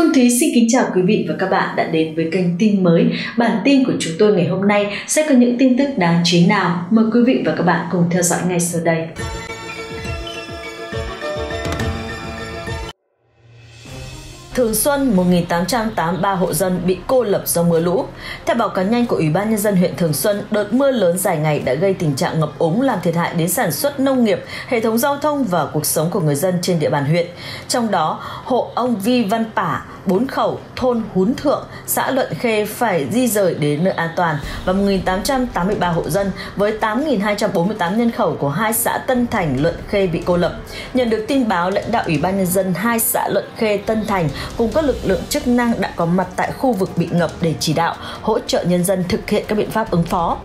Phương Thúy xin kính chào quý vị và các bạn đã đến với kênh tin mới. Bản tin của chúng tôi ngày hôm nay sẽ có những tin tức đáng chú ý nào? Mời quý vị và các bạn cùng theo dõi ngay sau đây. Thường Xuân, 1.883 hộ dân bị cô lập do mưa lũ. Theo báo cáo nhanh của Ủy ban Nhân dân huyện Thường Xuân, đợt mưa lớn dài ngày đã gây tình trạng ngập úng làm thiệt hại đến sản xuất nông nghiệp, hệ thống giao thông và cuộc sống của người dân trên địa bàn huyện. Trong đó, hộ ông Vi Văn Pả, 4 khẩu, thôn Hún Thượng, xã Luận Khê phải di rời đến nơi an toàn và 1.883 hộ dân với 8.248 nhân khẩu của hai xã Tân Thành, Luận Khê bị cô lập. Nhận được tin báo, lãnh đạo Ủy ban Nhân dân hai xã Luận Khê, Tân Thành cùng các lực lượng chức năng đã có mặt tại khu vực bị ngập để chỉ đạo, hỗ trợ nhân dân thực hiện các biện pháp ứng phó.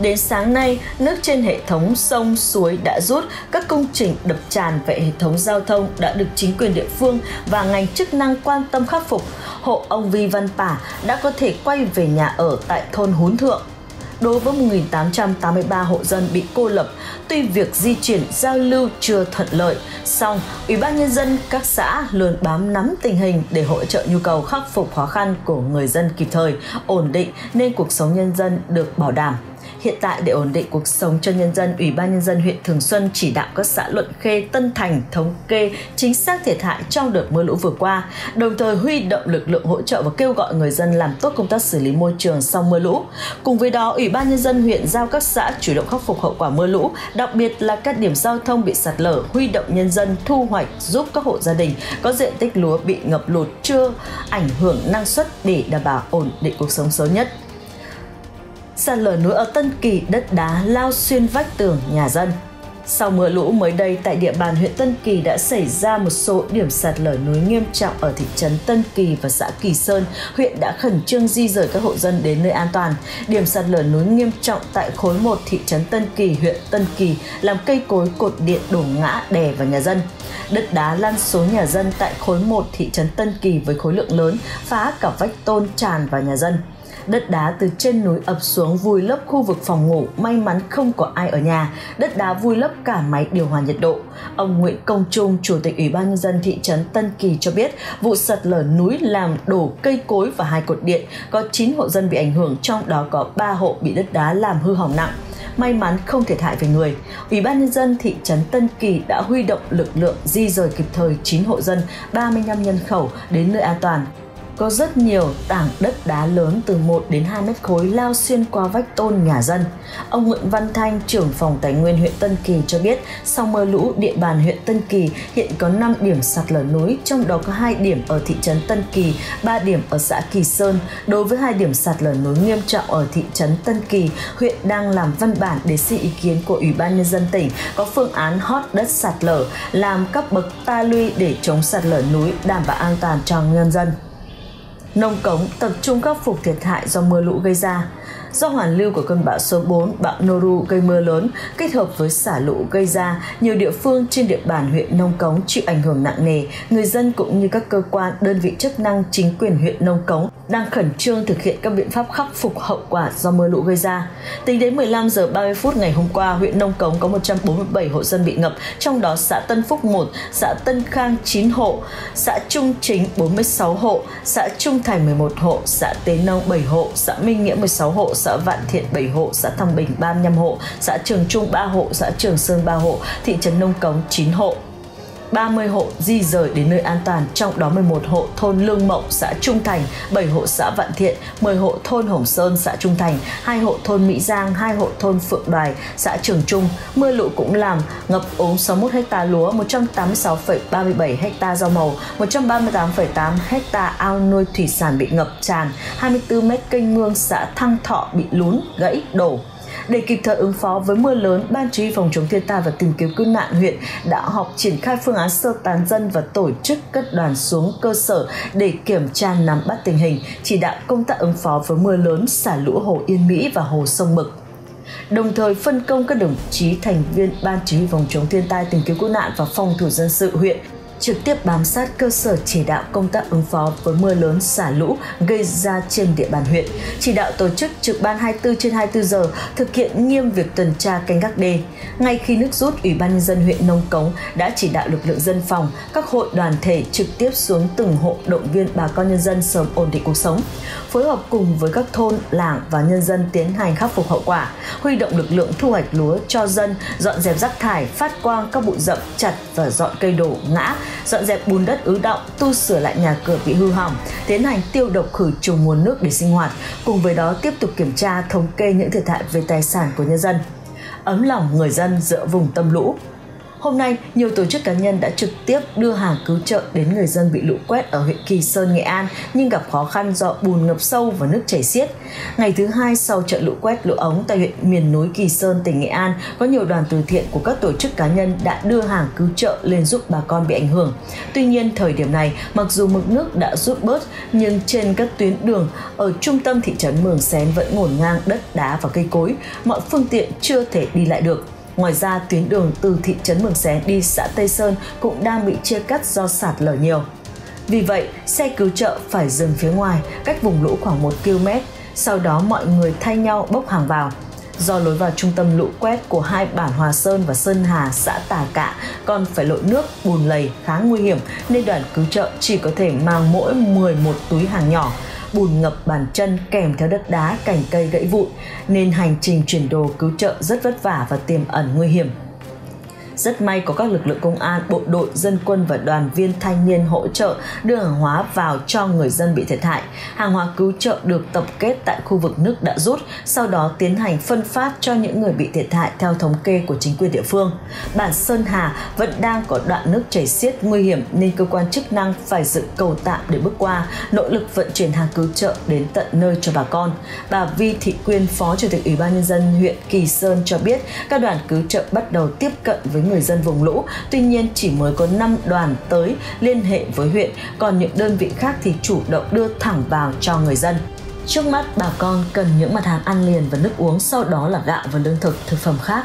Đến sáng nay, nước trên hệ thống sông, suối đã rút, các công trình đập tràn về hệ thống giao thông đã được chính quyền địa phương và ngành chức năng quan tâm khắc phục. Hộ ông Vi Văn Pả đã có thể quay về nhà ở tại thôn Hún Thượng. Đối với 1.883 hộ dân bị cô lập, tuy việc di chuyển giao lưu chưa thuận lợi, song Ủy ban Nhân dân các xã luôn bám nắm tình hình để hỗ trợ nhu cầu khắc phục khó khăn của người dân kịp thời, ổn định nên cuộc sống nhân dân được bảo đảm. Hiện tại, để ổn định cuộc sống cho nhân dân, Ủy ban Nhân dân huyện Thường Xuân chỉ đạo các xã Luận Khê, Tân Thành thống kê chính xác thiệt hại trong đợt mưa lũ vừa qua, đồng thời huy động lực lượng hỗ trợ và kêu gọi người dân làm tốt công tác xử lý môi trường sau mưa lũ. Cùng với đó, Ủy ban Nhân dân huyện giao các xã chủ động khắc phục hậu quả mưa lũ, đặc biệt là các điểm giao thông bị sạt lở, huy động nhân dân thu hoạch giúp các hộ gia đình có diện tích lúa bị ngập lụt chưa ảnh hưởng năng suất để đảm bảo ổn định cuộc sống sớm nhất. Sạt lở núi ở Tân Kỳ, đất đá lao xuyên vách tường nhà dân. Sau mưa lũ mới đây, tại địa bàn huyện Tân Kỳ đã xảy ra một số điểm sạt lở núi nghiêm trọng ở thị trấn Tân Kỳ và xã Kỳ Sơn. Huyện đã khẩn trương di rời các hộ dân đến nơi an toàn. Điểm sạt lở núi nghiêm trọng tại khối 1 thị trấn Tân Kỳ, huyện Tân Kỳ làm cây cối cột điện đổ ngã đè vào nhà dân. Đất đá lăn xuống nhà dân tại khối 1 thị trấn Tân Kỳ với khối lượng lớn, phá cả vách tôn tràn vào nhà dân. Đất đá từ trên núi ập xuống vùi lấp khu vực phòng ngủ, may mắn không có ai ở nhà. Đất đá vùi lấp cả máy điều hòa nhiệt độ. Ông Nguyễn Công Trung, Chủ tịch Ủy ban Nhân dân thị trấn Tân Kỳ cho biết, vụ sạt lở núi làm đổ cây cối và hai cột điện, có 9 hộ dân bị ảnh hưởng, trong đó có 3 hộ bị đất đá làm hư hỏng nặng. May mắn không thiệt hại về người. Ủy ban Nhân dân thị trấn Tân Kỳ đã huy động lực lượng di rời kịp thời 9 hộ dân, 35 nhân khẩu đến nơi an toàn. Có rất nhiều tảng đất đá lớn từ 1 đến 2 mét khối lao xuyên qua vách tôn nhà dân. Ông Nguyễn Văn Thanh, trưởng phòng tài nguyên huyện Tân Kỳ cho biết, sau mưa lũ, địa bàn huyện Tân Kỳ hiện có 5 điểm sạt lở núi, trong đó có 2 điểm ở thị trấn Tân Kỳ, 3 điểm ở xã Kỳ Sơn. Đối với 2 điểm sạt lở núi nghiêm trọng ở thị trấn Tân Kỳ, huyện đang làm văn bản để xin ý kiến của Ủy ban Nhân dân tỉnh có phương án hót đất sạt lở, làm các bậc ta luy để chống sạt lở núi, đảm bảo an toàn cho nhân dân. Nông Cống tập trung khắc phục thiệt hại do mưa lũ gây ra. Do hoàn lưu của cơn bão số 4, bão Noru gây mưa lớn, kết hợp với xả lũ gây ra, nhiều địa phương trên địa bàn huyện Nông Cống chịu ảnh hưởng nặng nề. Người dân cũng như các cơ quan, đơn vị chức năng, chính quyền huyện Nông Cống đang khẩn trương thực hiện các biện pháp khắc phục hậu quả do mưa lũ gây ra. Tính đến 15 giờ 30 phút ngày hôm qua, huyện Nông Cống có 147 hộ dân bị ngập, trong đó xã Tân Phúc 1, xã Tân Khang 9 hộ, xã Trung Chính 46 hộ, xã Trung Thành 11 hộ, xã Tế Nông 7 hộ, xã Minh Nghĩa 16 hộ, xã Vạn Thiện 7 hộ, xã Thăng Bình 35 hộ, xã Trường Trung 3 hộ, xã Trường Sơn 3 hộ, thị trấn Nông Cống 9 hộ. 30 hộ di rời đến nơi an toàn, trong đó 11 hộ thôn Lương Mộng, xã Trung Thành, 7 hộ xã Vạn Thiện, 10 hộ thôn Hồng Sơn, xã Trung Thành, 2 hộ thôn Mỹ Giang, 2 hộ thôn Phượng Đoài, xã Trường Trung. Mưa lũ cũng làm ngập úng 61 ha lúa, 186,37 ha rau màu, 138,8 ha ao nuôi thủy sản bị ngập tràn, 24 mét kênh mương xã Thăng Thọ bị lún, gãy, đổ. Để kịp thời ứng phó với mưa lớn, Ban Chỉ huy phòng chống thiên tai và tìm kiếm cứu nạn huyện đã họp triển khai phương án sơ tán dân và tổ chức các đoàn xuống cơ sở để kiểm tra nắm bắt tình hình, chỉ đạo công tác ứng phó với mưa lớn, xả lũ hồ Yên Mỹ và hồ Sông Mực. Đồng thời phân công các đồng chí thành viên Ban Chỉ huy phòng chống thiên tai, tìm kiếm cứu nạn và phòng thủ dân sự huyện trực tiếp bám sát cơ sở chỉ đạo công tác ứng phó với mưa lớn xả lũ gây ra trên địa bàn huyện, chỉ đạo tổ chức trực ban 24/24 giờ thực hiện nghiêm việc tuần tra canh gác đê. Ngay khi nước rút, Ủy ban nhân dân huyện Nông Cống đã chỉ đạo lực lượng dân phòng, các hội đoàn thể trực tiếp xuống từng hộ động viên bà con nhân dân sớm ổn định cuộc sống, phối hợp cùng với các thôn, làng và nhân dân tiến hành khắc phục hậu quả, huy động lực lượng thu hoạch lúa cho dân, dọn dẹp rác thải, phát quang các bụi rậm, chặt và dọn cây đổ ngã, dọn dẹp bùn đất ứ đọng, tu sửa lại nhà cửa bị hư hỏng, tiến hành tiêu độc khử trùng nguồn nước để sinh hoạt, cùng với đó tiếp tục kiểm tra, thống kê những thiệt hại về tài sản của nhân dân, ấm lòng người dân giữa vùng tâm lũ. Hôm nay, nhiều tổ chức cá nhân đã trực tiếp đưa hàng cứu trợ đến người dân bị lũ quét ở huyện Kỳ Sơn, Nghệ An nhưng gặp khó khăn do bùn ngập sâu và nước chảy xiết. Ngày thứ hai sau trận lũ quét lũ ống tại huyện miền núi Kỳ Sơn, tỉnh Nghệ An, có nhiều đoàn từ thiện của các tổ chức cá nhân đã đưa hàng cứu trợ lên giúp bà con bị ảnh hưởng. Tuy nhiên, thời điểm này, mặc dù mực nước đã rút bớt nhưng trên các tuyến đường ở trung tâm thị trấn Mường Xén vẫn ngổn ngang đất đá và cây cối, mọi phương tiện chưa thể đi lại được. Ngoài ra, tuyến đường từ thị trấn Mường Xén đi xã Tây Sơn cũng đang bị chia cắt do sạt lở nhiều. Vì vậy, xe cứu trợ phải dừng phía ngoài, cách vùng lũ khoảng 1 km, sau đó mọi người thay nhau bốc hàng vào. Do lối vào trung tâm lũ quét của hai bản Hòa Sơn và Sơn Hà, xã Tà Cạ còn phải lội nước, bùn lầy khá nguy hiểm nên đoàn cứu trợ chỉ có thể mang mỗi 11 túi hàng nhỏ. Bùn ngập bàn chân kèm theo đất đá, cành cây gãy vụn nên hành trình chuyển đồ cứu trợ rất vất vả và tiềm ẩn nguy hiểm. Rất may có các lực lượng công an, bộ đội, dân quân và đoàn viên thanh niên hỗ trợ đưa hàng hóa vào cho người dân bị thiệt hại. Hàng hóa cứu trợ được tập kết tại khu vực nước đã rút, sau đó tiến hành phân phát cho những người bị thiệt hại theo thống kê của chính quyền địa phương. Bản Sơn Hà vẫn đang có đoạn nước chảy xiết nguy hiểm nên cơ quan chức năng phải dựng cầu tạm để bước qua, nỗ lực vận chuyển hàng cứu trợ đến tận nơi cho bà con. Bà Vi Thị Quyên, Phó Chủ tịch Ủy ban Nhân dân huyện Kỳ Sơn cho biết, các đoàn cứu trợ bắt đầu tiếp cận với người dân vùng lũ, tuy nhiên chỉ mới có 5 đoàn tới liên hệ với huyện, còn những đơn vị khác thì chủ động đưa thẳng vào cho người dân. Trước mắt bà con cần những mặt hàng ăn liền và nước uống, sau đó là gạo và lương thực, thực phẩm khác.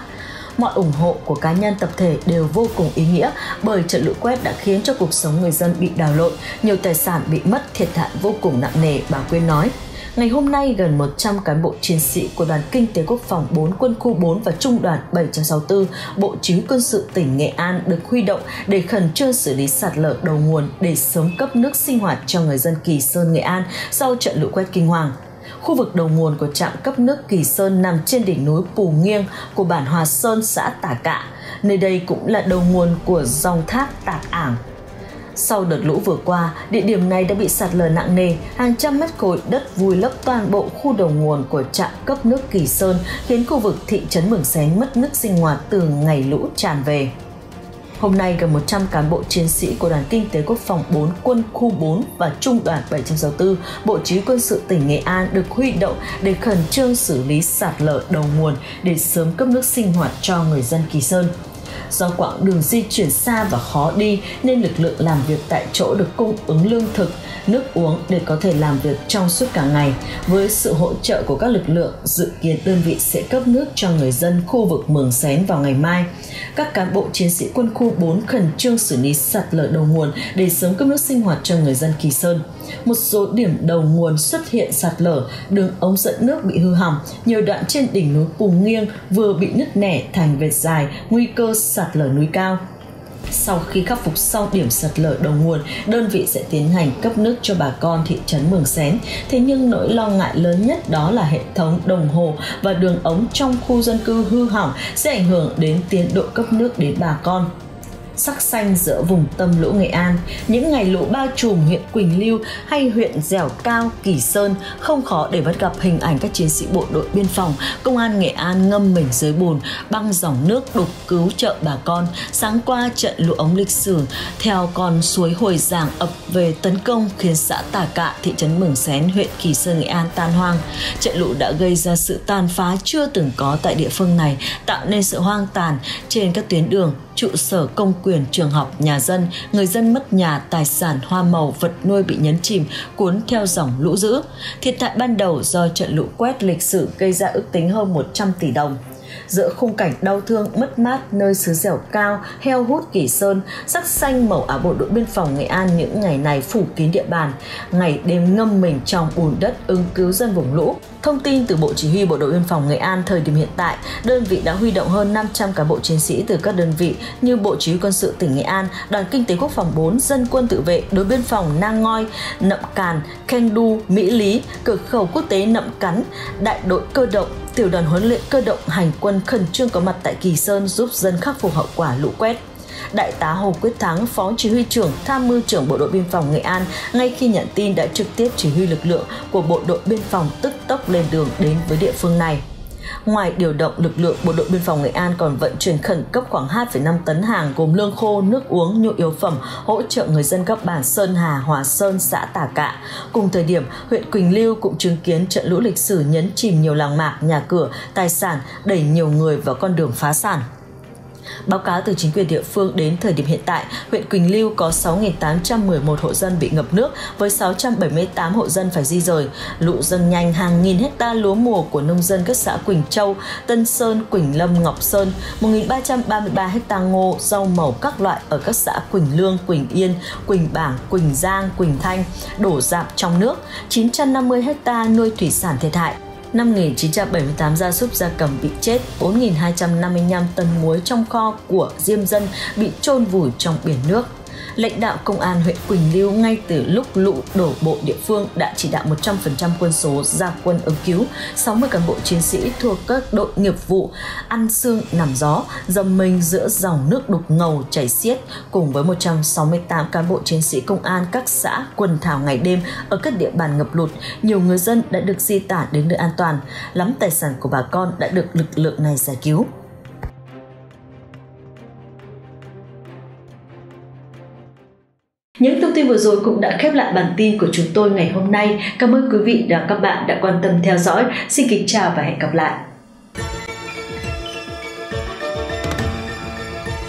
Mọi ủng hộ của cá nhân, tập thể đều vô cùng ý nghĩa bởi trận lũ quét đã khiến cho cuộc sống người dân bị đảo lộn, nhiều tài sản bị mất, thiệt hại vô cùng nặng nề, bà Quyên nói. Ngày hôm nay, gần 100 cán bộ chiến sĩ của Đoàn Kinh tế Quốc phòng 4, Quân khu 4 và Trung đoàn 764, Bộ Chỉ huy Quân sự tỉnh Nghệ An được huy động để khẩn trương xử lý sạt lở đầu nguồn để sớm cấp nước sinh hoạt cho người dân Kỳ Sơn, Nghệ An sau trận lũ quét kinh hoàng. Khu vực đầu nguồn của trạm cấp nước Kỳ Sơn nằm trên đỉnh núi Pù Nghiêng của bản Hòa Sơn, xã Tà Cạ. Nơi đây cũng là đầu nguồn của dòng thác Tạc Ảng. Sau đợt lũ vừa qua, địa điểm này đã bị sạt lở nặng nề, hàng trăm mét khối đất vùi lấp toàn bộ khu đầu nguồn của trạm cấp nước Kỳ Sơn, khiến khu vực thị trấn Mường Xén mất nước sinh hoạt từ ngày lũ tràn về. Hôm nay, gần 100 cán bộ chiến sĩ của Đoàn Kinh tế Quốc phòng 4, Quân khu 4 và Trung đoàn 764, Bộ Chỉ huy Quân sự tỉnh Nghệ An được huy động để khẩn trương xử lý sạt lở đầu nguồn để sớm cấp nước sinh hoạt cho người dân Kỳ Sơn. Do quãng đường di chuyển xa và khó đi nên lực lượng làm việc tại chỗ được cung ứng lương thực, nước uống để có thể làm việc trong suốt cả ngày. Với sự hỗ trợ của các lực lượng, dự kiến đơn vị sẽ cấp nước cho người dân khu vực Mường Xén vào ngày mai. Các cán bộ chiến sĩ Quân khu 4 khẩn trương xử lý sạt lở đầu nguồn để sớm cấp nước sinh hoạt cho người dân Kỳ Sơn. Một số điểm đầu nguồn xuất hiện sạt lở, đường ống dẫn nước bị hư hỏng, nhiều đoạn trên đỉnh núi Pù Nghiêng vừa bị nứt nẻ thành vệt dài, nguy cơ sạt lở núi cao. Sau khi khắc phục sau điểm sạt lở đầu nguồn, đơn vị sẽ tiến hành cấp nước cho bà con thị trấn Mường Xén. Thế nhưng nỗi lo ngại lớn nhất đó là hệ thống đồng hồ và đường ống trong khu dân cư hư hỏng sẽ ảnh hưởng đến tiến độ cấp nước đến bà con. Sắc xanh giữa vùng tâm lũ Nghệ An, những ngày lũ bao trùm huyện Quỳnh Lưu hay huyện Dẻo Cao, Kỳ Sơn không khó để bắt gặp hình ảnh các chiến sĩ bộ đội biên phòng, công an Nghệ An ngâm mình dưới bùn, băng dòng nước đục cứu trợ bà con. Sáng qua, trận lũ ống lịch sử theo con suối Hồi Giảng ập về tấn công khiến xã Tà Cạ, thị trấn Mường Xén, huyện Kỳ Sơn, Nghệ An tan hoang. Trận lũ đã gây ra sự tàn phá chưa từng có tại địa phương này, tạo nên sự hoang tàn trên các tuyến đường, trụ sở công quyền, trường học, nhà dân, người dân mất nhà, tài sản, hoa màu, vật nuôi bị nhấn chìm, cuốn theo dòng lũ dữ. Thiệt hại ban đầu do trận lũ quét lịch sử gây ra ước tính hơn 100 tỷ đồng. Giữa khung cảnh đau thương mất mát nơi xứ dẻo cao, heo hút Kỳ Sơn, sắc xanh màu áo bộ đội biên phòng Nghệ An những ngày này phủ kín địa bàn, ngày đêm ngâm mình trong bùn đất ứng cứu dân vùng lũ. Thông tin từ Bộ Chỉ huy Bộ đội Biên phòng Nghệ An thời điểm hiện tại, đơn vị đã huy động hơn 500 cán bộ chiến sĩ từ các đơn vị như Bộ Chỉ huy Quân sự tỉnh Nghệ An, Đoàn Kinh tế Quốc phòng 4, Dân quân tự vệ, Đối biên phòng Nang Ngoi, Nậm Càn, Keng Du, Mỹ Lý, cửa khẩu quốc tế Nậm Cắn, Đại đội cơ động, Tiểu đoàn huấn luyện cơ động hành quân khẩn trương có mặt tại Kỳ Sơn giúp dân khắc phục hậu quả lũ quét. Đại tá Hồ Quyết Thắng, Phó Chỉ huy trưởng, Tham mưu trưởng Bộ đội Biên phòng Nghệ An, ngay khi nhận tin đã trực tiếp chỉ huy lực lượng của Bộ đội Biên phòng tức tốc lên đường đến với địa phương này. Ngoài điều động lực lượng, Bộ đội Biên phòng Nghệ An còn vận chuyển khẩn cấp khoảng 2,5 tấn hàng gồm lương khô, nước uống, nhu yếu phẩm hỗ trợ người dân các bản Sơn Hà, Hòa Sơn, xã Tà Cạ. Cùng thời điểm, huyện Quỳnh Lưu cũng chứng kiến trận lũ lịch sử nhấn chìm nhiều làng mạc, nhà cửa, tài sản, đẩy nhiều người vào con đường phá sản. Báo cáo từ chính quyền địa phương đến thời điểm hiện tại, huyện Quỳnh Lưu có 6.811 hộ dân bị ngập nước với 678 hộ dân phải di rời. Lũ dâng nhanh hàng nghìn hecta lúa mùa của nông dân các xã Quỳnh Châu, Tân Sơn, Quỳnh Lâm, Ngọc Sơn, 1.333 hecta ngô, rau màu các loại ở các xã Quỳnh Lương, Quỳnh Yên, Quỳnh Bảng, Quỳnh Giang, Quỳnh Thanh đổ rạp trong nước, 950 hecta nuôi thủy sản thiệt hại. 5.978 gia súc gia cầm bị chết, 4.255 tấn muối trong kho của diêm dân bị chôn vùi trong biển nước. Lãnh đạo Công an huyện Quỳnh Lưu ngay từ lúc lũ đổ bộ địa phương đã chỉ đạo 100% quân số ra quân ứng cứu, 60 cán bộ chiến sĩ thuộc các đội nghiệp vụ ăn xương nằm gió, dầm mình giữa dòng nước đục ngầu chảy xiết cùng với 168 cán bộ chiến sĩ công an các xã quần thảo ngày đêm ở các địa bàn ngập lụt. Nhiều người dân đã được di tản đến nơi an toàn, lắm tài sản của bà con đã được lực lượng này giải cứu. Những thông tin vừa rồi cũng đã khép lại bản tin của chúng tôi ngày hôm nay. Cảm ơn quý vị và các bạn đã quan tâm theo dõi. Xin kính chào và hẹn gặp lại.